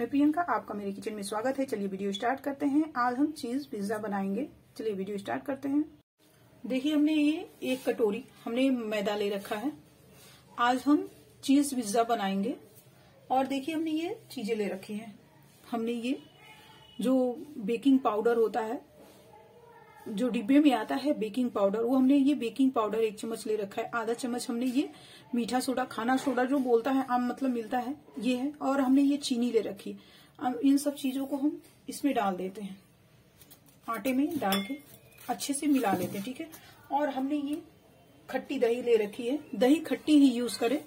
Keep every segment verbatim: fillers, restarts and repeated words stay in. मैं प्रियंका, आपका मेरे किचन में स्वागत है। चलिए वीडियो स्टार्ट करते हैं। आज हम चीज पिज्जा बनाएंगे। चलिए वीडियो स्टार्ट करते हैं। देखिए, हमने ये एक कटोरी हमने मैदा ले रखा है। आज हम चीज पिज्जा बनाएंगे। और देखिए, हमने ये चीजें ले रखी हैं। हमने ये जो बेकिंग पाउडर होता है, जो डिब्बे में आता है बेकिंग पाउडर, वो हमने ये बेकिंग पाउडर एक चम्मच ले रखा है। आधा चम्मच हमने ये मीठा सोडा, खाना सोडा जो बोलता है आम मतलब मिलता है, ये है। और हमने ये चीनी ले रखी। अब इन सब चीजों को हम इसमें डाल देते हैं, आटे में डाल के अच्छे से मिला लेते हैं, ठीक है। और हमने ये खट्टी दही ले रखी है। दही खट्टी ही यूज करें,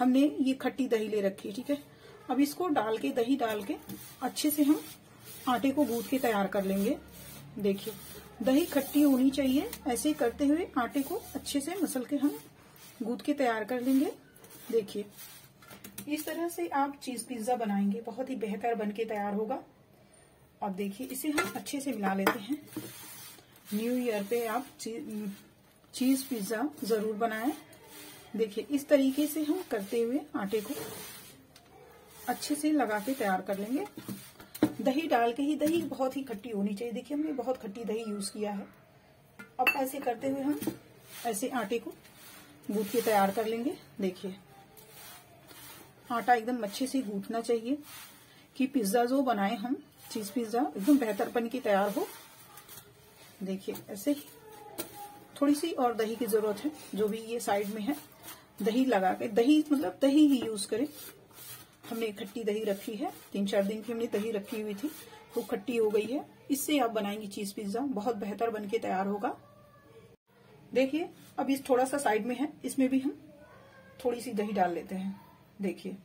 हमने ये खट्टी दही ले रखी है, ठीक है। अब इसको डाल के, दही डाल के अच्छे से हम आटे को गूंथ के तैयार कर लेंगे। देखिए, दही खट्टी होनी चाहिए। ऐसे करते हुए आटे को अच्छे से मसल के हम गूंथ के तैयार कर लेंगे। देखिए, इस तरह से आप चीज पिज्जा बनाएंगे, बहुत ही बेहतर बनके तैयार होगा। अब देखिए, इसे हम अच्छे से मिला लेते हैं। न्यू ईयर पे आप चीज पिज्जा जरूर बनाएं। देखिए, इस तरीके से हम करते हुए आटे को अच्छे से लगा के तैयार कर लेंगे। दही डाल के ही, दही बहुत ही खट्टी होनी चाहिए। देखिए, हमने बहुत खट्टी दही यूज किया है। अब ऐसे करते हुए हम ऐसे आटे को गूंथ के तैयार कर लेंगे। देखिए, आटा एकदम अच्छे से गूंथना चाहिए कि पिज्जा जो बनाए हम, चीज पिज्जा एकदम बेहतर बन के तैयार हो। देखिए, ऐसे ही थोड़ी सी और दही की जरूरत है, जो भी ये साइड में है। दही लगा के, दही मतलब दही ही यूज करें। हमने खट्टी दही रखी है, तीन चार दिन की हमने दही रखी हुई थी, वो खट्टी हो गई है। इससे आप बनाएंगे चीज पिज्जा, बहुत बेहतर बनके तैयार होगा। देखिए, अब इस थोड़ा सा साइड में है, इसमें भी हम थोड़ी सी दही डाल लेते हैं। देखिए,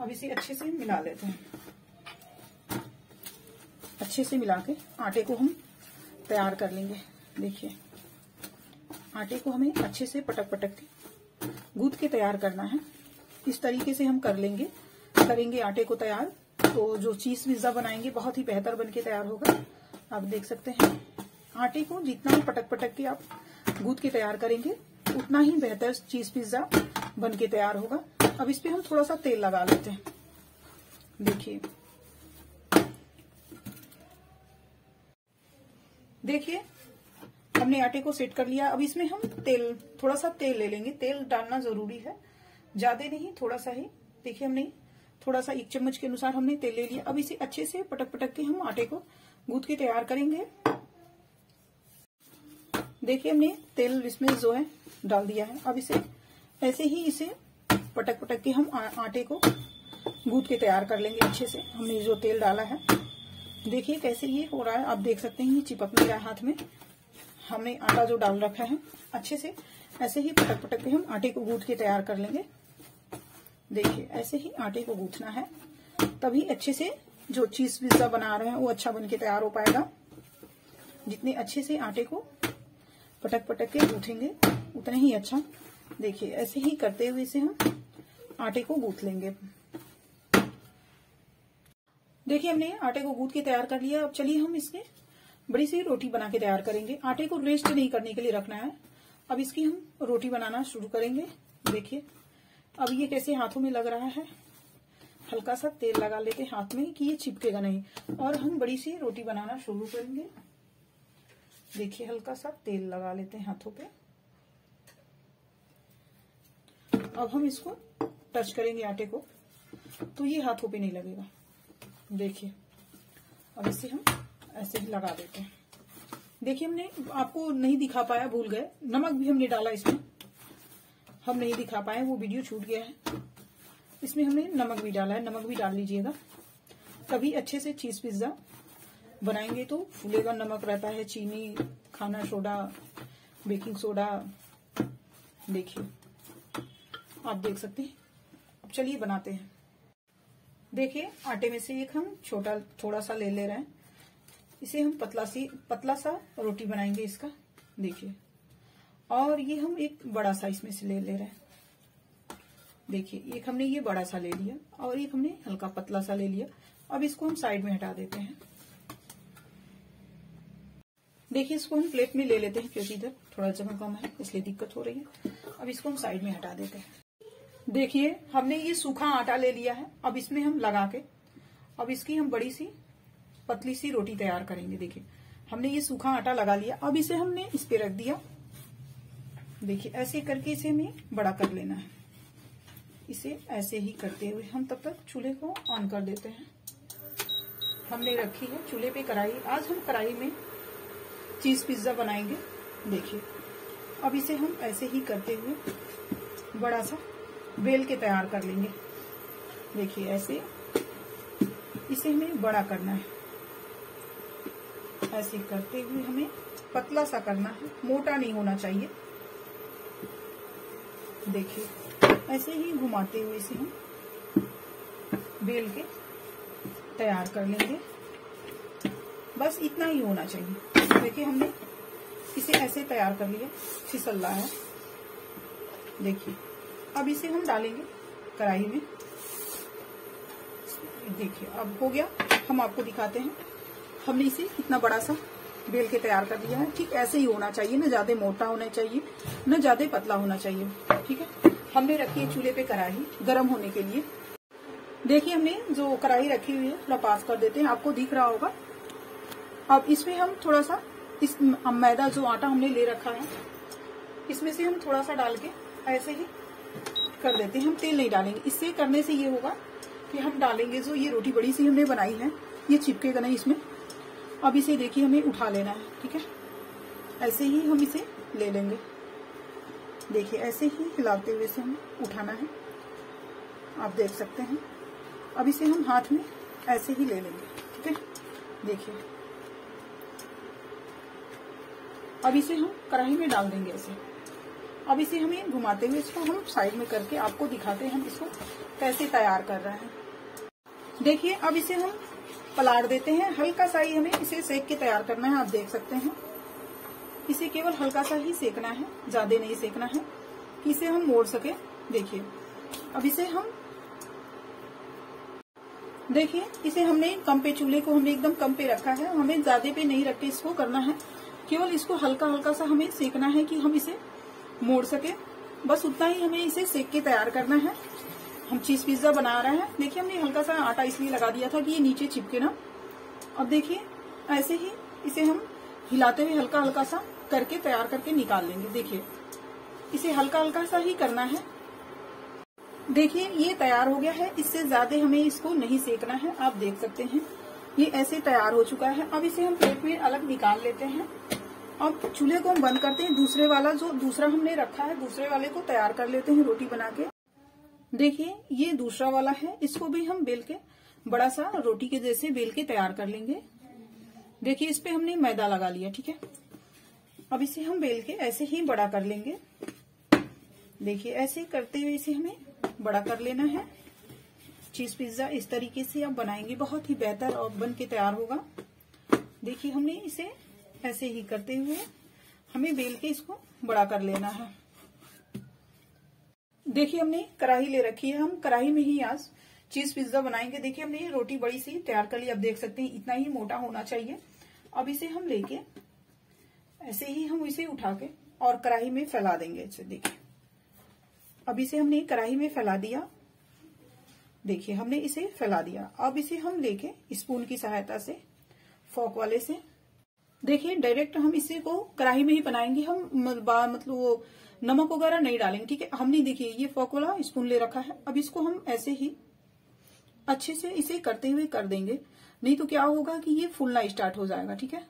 अब इसे अच्छे से मिला लेते हैं। अच्छे से मिला के आटे को हम तैयार कर लेंगे। देखिए, आटे को हमें अच्छे से पटक पटक के गूंथ के तैयार करना है। इस तरीके से हम कर लेंगे करेंगे आटे को तैयार, तो जो चीज पिज्जा बनाएंगे बहुत ही बेहतर बनके तैयार होगा। आप देख सकते हैं, आटे को जितना पटक पटक के आप गूंथ के तैयार करेंगे, उतना ही बेहतर चीज पिज्जा बनके तैयार होगा। अब इस पे हम थोड़ा सा तेल लगा लेते हैं। देखिए देखिए हमने आटे को सेट कर लिया। अब इसमें हम तेल, थोड़ा सा तेल ले लेंगे। तेल डालना जरूरी है, ज्यादा नहीं, थोड़ा सा ही। देखिए, हमने थोड़ा सा एक चम्मच के अनुसार हमने तेल ले लिया। अब इसे अच्छे से पटक पटक के हम आटे को गूंथ के तैयार करेंगे। देखिए, हमने तेल इसमें जो है डाल दिया है। अब इसे ऐसे ही इसे पटक पटक के हम आ, आटे को गूंथ के तैयार कर लेंगे अच्छे से। हमने जो तेल डाला है, देखिए कैसे ये हो रहा है। आप देख सकते हैं, ये चिपक नहीं रहा हाथ में। हमने आटा जो डाल रखा है, अच्छे से ऐसे ही पटक पटक के हम आटे को गूंथ के तैयार कर लेंगे। देखिए, ऐसे ही आटे को गूंथना है, तभी अच्छे से जो चीज पिज्जा बना रहे हैं वो अच्छा बनके तैयार हो पाएगा। जितने अच्छे से आटे को पटक पटक के गूंथेंगे, उतने ही अच्छा। देखिए, ऐसे ही करते हुए इसे हम आटे को गूंथ लेंगे। देखिए, हमने आटे को गूंथ के तैयार कर लिया। अब चलिए, हम इसके बड़ी सी रोटी बना के तैयार करेंगे। आटे को रेस्ट नहीं करने के लिए रखना है। अब इसकी हम रोटी बनाना शुरू करेंगे। देखिए, अब ये कैसे हाथों में लग रहा है। हल्का सा तेल लगा लेते हैं हाथ में कि ये चिपकेगा नहीं, और हम बड़ी सी रोटी बनाना शुरू करेंगे। देखिए, हल्का सा तेल लगा लेते हैं हाथों पे। अब हम इसको टच करेंगे आटे को, तो ये हाथों पे नहीं लगेगा। देखिए, अब इसे हम ऐसे ही लगा देते हैं। देखिए, हमने आपको नहीं दिखा पाया, भूल गए, नमक भी हमने डाला इसमें, हम नहीं दिखा पाए, वो वीडियो छूट गया है। इसमें हमने नमक भी डाला है, नमक भी डाल लीजिएगा, तभी अच्छे से चीज पिज्जा बनाएंगे तो फूलेगा। नमक रहता है, चीनी, खाना सोडा, बेकिंग सोडा। देखिए, आप देख सकते हैं। अब चलिए बनाते हैं। देखिए, आटे में से एक हम छोटा थोड़ा सा ले ले रहे हैं। इसे हम पतला सी पतला सा रोटी बनाएंगे इसका। देखिए, और ये हम एक बड़ा सा इसमें से ले ले रहे हैं। देखिए, एक हमने ये बड़ा सा ले लिया, और एक हमने हल्का पतला सा ले लिया। अब इसको हम साइड में हटा देते हैं। देखिए, इसको हम प्लेट में ले लेते हैं, क्योंकि इधर थोड़ा जगह कम है, इसलिए दिक्कत हो रही है। अब इसको हम साइड में हटा देते हैं। देखिए, हमने ये सूखा आटा ले लिया है। अब इसमें हम लगा के अब इसकी हम बड़ी सी पतली सी रोटी तैयार करेंगे। देखिए हमने ये सूखा आटा लगा लिया, अब इसे हमने इस पे रख दिया। देखिए ऐसे करके इसे हमें बड़ा कर लेना है। इसे ऐसे ही करते हुए हम तब तक चूल्हे को ऑन कर देते हैं। हमने रखी है चूल्हे पे कढ़ाई, आज हम कढ़ाई में चीज पिज्जा बनाएंगे। देखिए अब इसे हम ऐसे ही करते हुए बड़ा सा बेल के तैयार कर लेंगे। देखिए ऐसे इसे हमें बड़ा करना है, ऐसे करते हुए हमें पतला सा करना है, मोटा नहीं होना चाहिए। देखिए ऐसे ही घुमाते हुए इसे हम बेल के तैयार कर लेंगे। बस इतना ही होना चाहिए। देखिए हमने इसे ऐसे तैयार कर लिया, फिसल रहा है। देखिए अब इसे हम डालेंगे कढ़ाई में। देखिए अब हो गया, हम आपको दिखाते हैं। हमने इसे इतना बड़ा सा बेल के तैयार कर दिया है। ठीक ऐसे ही होना चाहिए, ना ज्यादा मोटा होना चाहिए ना ज्यादा पतला होना चाहिए। ठीक है हमने रखी है चूल्हे पे कढ़ाई गर्म होने के लिए। देखिए हमने जो कढ़ाई रखी हुई है थोड़ा पास कर देते हैं, आपको दिख रहा होगा। अब इसमें हम थोड़ा सा इस मैदा जो आटा हमने ले रखा है इसमें से हम थोड़ा सा डाल के ऐसे ही कर देते हैं। हम तेल नहीं डालेंगे, इससे करने से ये होगा कि हम डालेंगे जो ये रोटी बड़ी सी हमने बनाई है ये चिपकेगा नहीं इसमें। अब इसे देखिए हमें उठा लेना है। ठीक है ऐसे ही हम इसे ले लेंगे। देखिए ऐसे ही हिलाते हुए इसे हम उठाना है, आप देख सकते हैं। अब इसे हम हाथ में ऐसे ही ले लेंगे। ठीक है देखिए अब इसे हम कढ़ाई में डाल देंगे ऐसे। अब इसे हमें घुमाते हुए इसको हम साइड में करके आपको दिखाते हैं हम इसको कैसे तैयार कर रहे हैं। देखिए अब इसे हम पलाट देते हैं, हल्का सा ही हमें इसे सेक के तैयार करना है। आप देख सकते हैं इसे केवल हल्का सा ही सेकना है, ज्यादा नहीं सेकना है कि इसे हम मोड़ सके। देखिए अब इसे हम देखिए इसे हमने कम पे चूल्हे को हमने एकदम कम पे रखा है, हमें ज्यादा पे नहीं रख के इसको करना है, केवल इसको हल्का हल्का सा हमें सेकना है कि हम इसे मोड़ सके। बस उतना ही हमें इसे सेक के तैयार करना है। हम चीज पिज्जा बना रहे हैं। देखिए हमने हल्का सा आटा इसलिए लगा दिया था कि ये नीचे चिपके ना। अब देखिए ऐसे ही इसे हम हिलाते हुए हल्का हल्का सा करके तैयार करके निकाल लेंगे। देखिए इसे हल्का हल्का सा ही करना है। देखिए ये तैयार हो गया है, इससे ज्यादा हमें इसको नहीं सेकना है। आप देख सकते हैं ये ऐसे तैयार हो चुका है। अब इसे हम प्लेट में अलग निकाल लेते हैं। अब चूल्हे को हम बंद करते हैं, दूसरे वाला जो दूसरा हमने रखा है दूसरे वाले को तैयार कर लेते हैं रोटी बना के। देखिए ये दूसरा वाला है, इसको भी हम बेल के बड़ा सा रोटी के जैसे बेल के तैयार कर लेंगे। देखिए इस पे हमने मैदा लगा लिया। ठीक है अब इसे हम बेल के ऐसे ही बड़ा कर लेंगे। देखिए ऐसे करते हुए इसे हमें बड़ा कर लेना है। चीज पिज्जा इस तरीके से आप बनाएंगे, बहुत ही बेहतर और बन के तैयार होगा। देखिए हमने इसे ऐसे ही करते हुए हमें बेल के इसको बड़ा कर लेना है। देखिए हमने कढ़ाई ले रखी है, हम कढ़ाई में ही आज चीज पिज्जा बनाएंगे। देखिए हमने ये रोटी बड़ी सी तैयार कर ली, आप देख सकते हैं इतना ही मोटा होना चाहिए। अब इसे हम लेके ऐसे ही हम इसे उठा के और कढ़ाई में फैला देंगे इसे। देखिए अब इसे हमने कढ़ाई में फैला दिया। देखिए हमने इसे फैला दिया। अब इसे हम लेके स्पून की सहायता से फोक वाले से देखिए डायरेक्ट हम इसे को कढ़ाई में ही बनाएंगे। हम मतलब वो नमक वगैरह नहीं डालेंगे। ठीक है हमने देखिए ये फोक वाला स्पून ले रखा है। अब इसको हम ऐसे ही अच्छे से इसे करते हुए कर देंगे, नहीं तो क्या होगा कि ये फूलना स्टार्ट हो जाएगा। ठीक है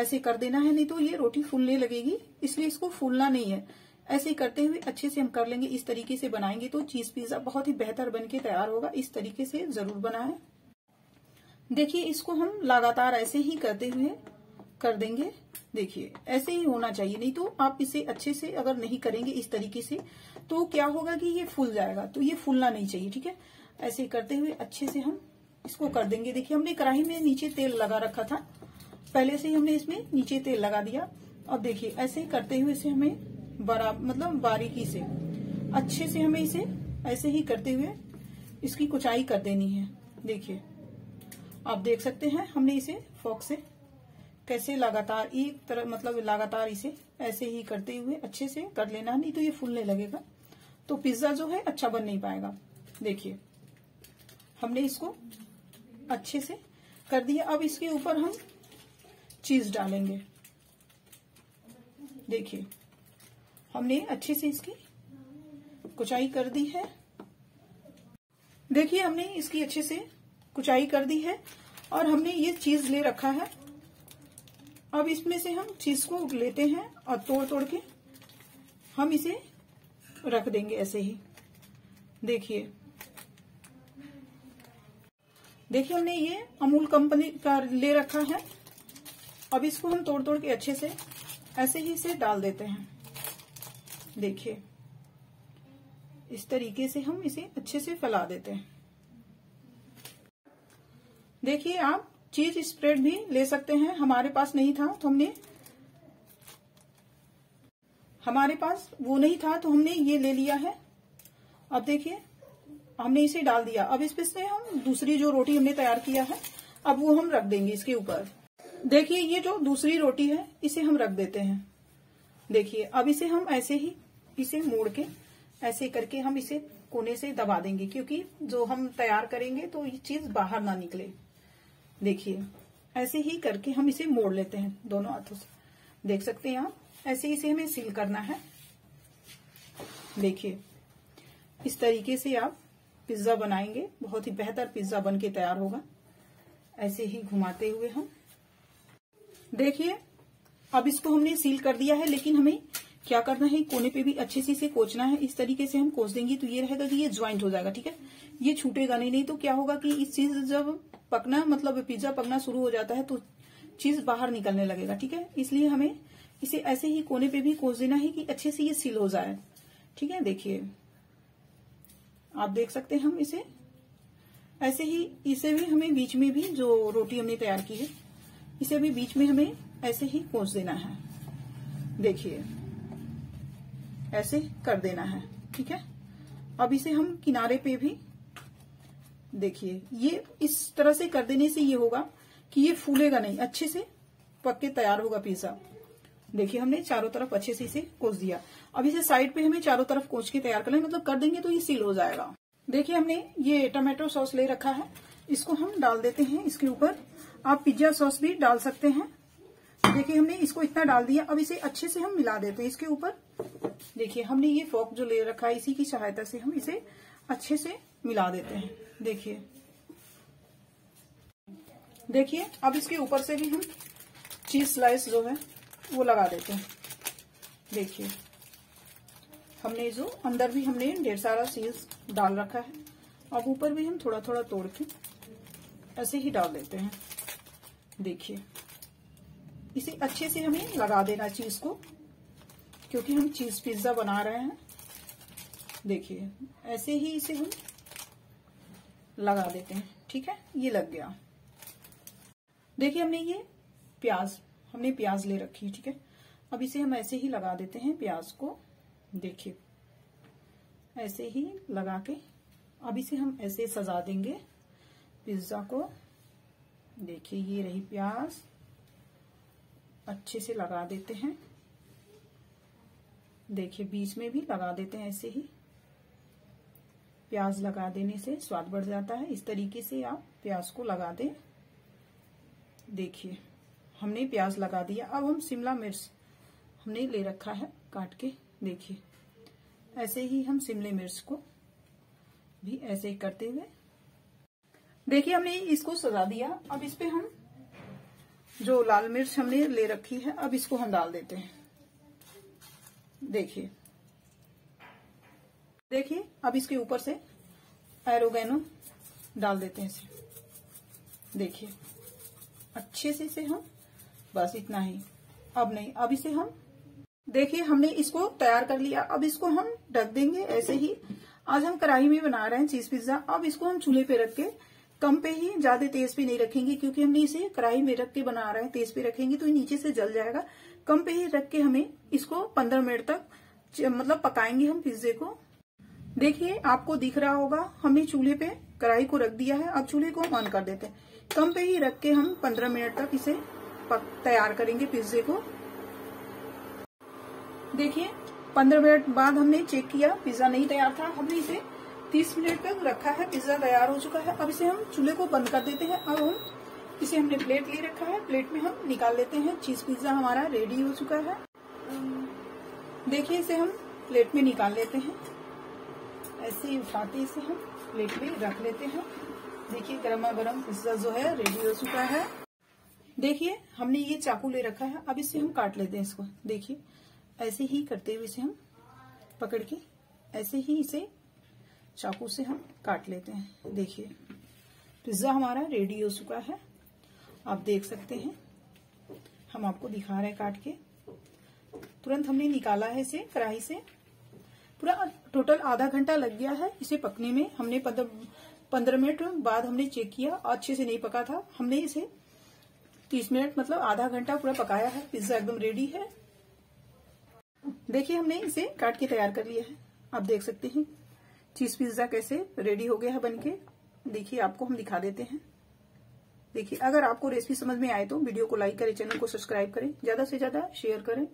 ऐसे कर देना है, नहीं तो ये रोटी फूलने लगेगी, इसलिए इसको फूलना नहीं है। ऐसे करते हुए अच्छे से हम कर लेंगे। इस तरीके से बनाएंगे तो चीज पिज्जा बहुत ही बेहतर बन के तैयार होगा। इस तरीके से जरूर बनाए। देखिए इसको हम लगातार ऐसे ही करते हुए कर देंगे। देखिए ऐसे ही होना चाहिए, नहीं तो आप इसे अच्छे से अगर नहीं करेंगे इस तरीके से तो क्या होगा कि ये फूल जाएगा, तो ये फूलना नहीं चाहिए। ठीक है ऐसे करते हुए अच्छे से हम इसको कर देंगे। देखिए हमने कढ़ाई में नीचे तेल लगा रखा था, पहले से ही हमने इसमें नीचे तेल लगा दिया। अब देखिए ऐसे करते हुए इसे हमें बराबर मतलब बारीकी से अच्छे से हमें इसे ऐसे ही करते हुए इसकी कुचाई कर देनी है। देखिए आप देख सकते हैं हमने इसे फोक से कैसे लगातार एक तरह मतलब लगातार इसे ऐसे ही करते हुए अच्छे से कर लेना, नहीं तो ये फूलने लगेगा, तो पिज्जा जो है अच्छा बन नहीं पाएगा। देखिए हमने इसको अच्छे से कर दिया। अब इसके ऊपर हम चीज डालेंगे। देखिए हमने अच्छे से इसकी कुचाई कर दी है। देखिए हमने इसकी अच्छे से कुचाई कर दी है और हमने ये चीज ले रखा है। अब इसमें से हम चीज को लेते हैं और तोड़ तोड़ के हम इसे रख देंगे ऐसे ही। देखिए देखिए हमने ये अमूल कंपनी का ले रखा है। अब इसको हम तोड़ तोड़ के अच्छे से ऐसे ही इसे डाल देते हैं। देखिए इस तरीके से हम इसे अच्छे से फैला देते हैं। देखिए आप चीज स्प्रेड भी ले सकते हैं, हमारे पास नहीं था तो हमने हमारे पास वो नहीं था तो हमने ये ले लिया है। अब देखिए हमने इसे डाल दिया। अब इस पे से हम दूसरी जो रोटी हमने तैयार किया है अब वो हम रख देंगे इसके ऊपर। देखिए ये जो दूसरी रोटी है इसे हम रख देते हैं। देखिए अब इसे हम ऐसे ही इसे मोड़ के ऐसे करके हम इसे कोने से दबा देंगे क्योंकि जो हम तैयार करेंगे तो ये चीज बाहर ना निकले। देखिए ऐसे ही करके हम इसे मोड़ लेते हैं दोनों हाथों से। देख सकते हैं आप, ऐसे इसे हमें सील करना है। देखिए इस तरीके से आप पिज्जा बनाएंगे, बहुत ही बेहतर पिज्जा बन के तैयार होगा। ऐसे ही घुमाते हुए हम देखिए अब इसको हमने सील कर दिया है, लेकिन हमें क्या करना है, कोने पे भी अच्छे से इसे कोचना है। इस तरीके से हम कोच देंगे तो ये रहेगा कि ये ज्वाइंट हो जाएगा, ठीक है, ये छूटेगा नहीं। नहीं तो क्या होगा कि इस चीज जब पकना मतलब पिज्जा पकना शुरू हो जाता है तो चीज बाहर निकलने लगेगा, ठीक है। इसलिए हमें इसे ऐसे ही कोने पे भी कोच देना है कि अच्छे से ये सील हो जाए, ठीक है। देखिए आप देख सकते हैं हम इसे ऐसे ही इसे भी हमें बीच में भी जो रोटी हमने तैयार की है इसे भी बीच में हमें ऐसे ही कोच देना है। देखिए ऐसे कर देना है, ठीक है। अब इसे हम किनारे पे भी देखिए ये इस तरह से कर देने से ये होगा कि ये फूलेगा नहीं, अच्छे से पक के तैयार होगा पिज्जा। देखिए हमने चारों तरफ अच्छे से इसे कोच दिया। अब इसे साइड पे हमें चारों तरफ कोच के तैयार करना है, मतलब कर देंगे तो ये सील हो जाएगा। देखिए हमने ये टमाटो सॉस ले रखा है, इसको हम डाल देते हैं इसके ऊपर। आप पिज्जा सॉस भी डाल सकते हैं। देखिए हमने इसको इतना डाल दिया। अब इसे अच्छे से हम मिला देते हैं इसके ऊपर। देखिए हमने ये फोक जो ले रखा है इसी की सहायता से हम इसे अच्छे से मिला देते हैं। देखिए देखिए अब इसके ऊपर से भी हम चीज स्लाइस जो है वो लगा देते हैं। देखिए हमने जो अंदर भी हमने ढेर सारा चीज डाल रखा है, अब ऊपर भी हम थोड़ा थोड़ा तोड़ के ऐसे ही डाल देते हैं। देखिए इसे अच्छे से हमें लगा देना चीज को, क्योंकि हम चीज पिज्जा बना रहे हैं। देखिए ऐसे ही इसे हम लगा देते हैं, ठीक है। ये लग गया। देखिए हमने ये प्याज हमने प्याज ले रखी है, ठीक है। अब इसे हम ऐसे ही लगा देते हैं प्याज को। देखिए ऐसे ही लगा के अब इसे हम ऐसे सजा देंगे पिज्जा को। देखिए ये रही प्याज, अच्छे से लगा देते हैं। देखिए बीच में भी लगा देते हैं, ऐसे ही प्याज लगा देने से स्वाद बढ़ जाता है। इस तरीके से आप प्याज को लगा दें। देखिए हमने प्याज लगा दिया। अब हम शिमला मिर्च हमने ले रखा है काट के। देखिए ऐसे ही हम शिमला मिर्च को भी ऐसे ही करते हुए देखिए हमने इसको सजा दिया। अब इस पे हम जो लाल मिर्च हमने ले रखी है अब इसको हम डाल देते हैं। देखिए देखिए अब इसके ऊपर से ओरेगानो डाल देते हैं इसे। देखिए अच्छे से इसे हम बस इतना ही, अब नहीं। अब इसे हम देखिए हमने इसको तैयार कर लिया। अब इसको हम ढक देंगे ऐसे ही। आज हम कढ़ाई में बना रहे हैं चीज पिज्जा। अब इसको हम चूल्हे पे रख के कम पे ही, ज्यादा तेज पे नहीं रखेंगे क्योंकि हमने इसे कढ़ाई में रख के बना रहे हैं। तेज पे रखेंगे तो ये नीचे से जल जाएगा। कम पे ही रख के हमें इसको पंद्रह मिनट तक मतलब पकाएंगे हम पिज्जे को। देखिए आपको दिख रहा होगा हमने चूल्हे पे कढ़ाई को रख दिया है। अब चूल्हे को हम ऑन कर देते हैं। कम पे ही रख के हम पंद्रह मिनट तक इसे तैयार करेंगे पिज्जे को। देखिए पंद्रह मिनट बाद हमने चेक किया, पिज्जा नहीं तैयार था। हमने इसे तीस मिनट तक रखा है। पिज्जा तैयार हो चुका है। अब इसे हम चूल्हे को बंद कर देते हैं। अब हम इसे हमने प्लेट ले रखा है, प्लेट में हम निकाल लेते हैं। चीज पिज्जा हमारा रेडी हो चुका है। देखिए इसे हम प्लेट में निकाल लेते हैं। ऐसे ही उठाते इसे हम प्लेट में रख लेते हैं। देखिए गरमा गरम पिज्जा जो है रेडी हो चुका है। देखिए हमने ये चाकू ले रखा है, अब इसे हम काट लेते हैं इसको। देखिए ऐसे ही करते हुए इसे हम पकड़ के ऐसे ही इसे चाकू से हम काट लेते हैं। देखिए पिज्जा हमारा रेडी हो चुका है। आप देख सकते हैं, हम आपको दिखा रहे हैं काट के। तुरंत हमने निकाला है इसे कढ़ाई से। पूरा टोटल आधा घंटा लग गया है इसे पकने में। हमने पंद्रह मिनट बाद हमने चेक किया, अच्छे से नहीं पका था। हमने इसे तीस मिनट मतलब आधा घंटा पूरा पकाया है। पिज्जा एकदम रेडी है। देखिए हमने इसे काट के तैयार कर लिया है। आप देख सकते हैं चीज पिज्जा कैसे रेडी हो गया है बनके। देखिए आपको हम दिखा देते हैं। देखिए अगर आपको रेसिपी समझ में आए तो वीडियो को लाइक करें, चैनल को सब्सक्राइब करें, ज्यादा से ज्यादा शेयर करें।